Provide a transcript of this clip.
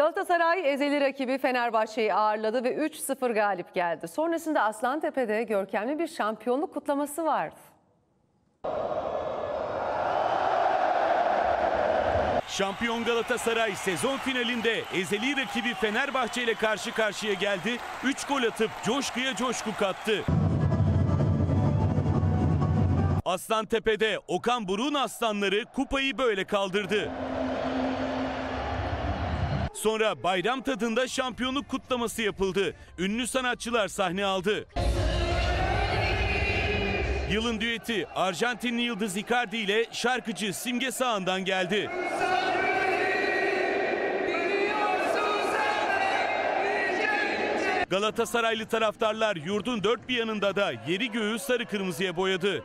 Galatasaray ezeli rakibi Fenerbahçe'yi ağırladı ve 3-0 galip geldi. Sonrasında Aslantepe'de görkemli bir şampiyonluk kutlaması vardı. Şampiyon Galatasaray sezon finalinde ezeli rakibi Fenerbahçe ile karşı karşıya geldi. 3 gol atıp coşkuya coşku kattı. Aslantepe'de Okan Buruk'un aslanları kupayı böyle kaldırdı. Sonra bayram tadında şampiyonluk kutlaması yapıldı. Ünlü sanatçılar sahne aldı. Yılın düeti Arjantinli Yıldız İcardi ile şarkıcı Simge Sağan'dan geldi. Galatasaraylı taraftarlar yurdun dört bir yanında da yeri göğü sarı kırmızıya boyadı.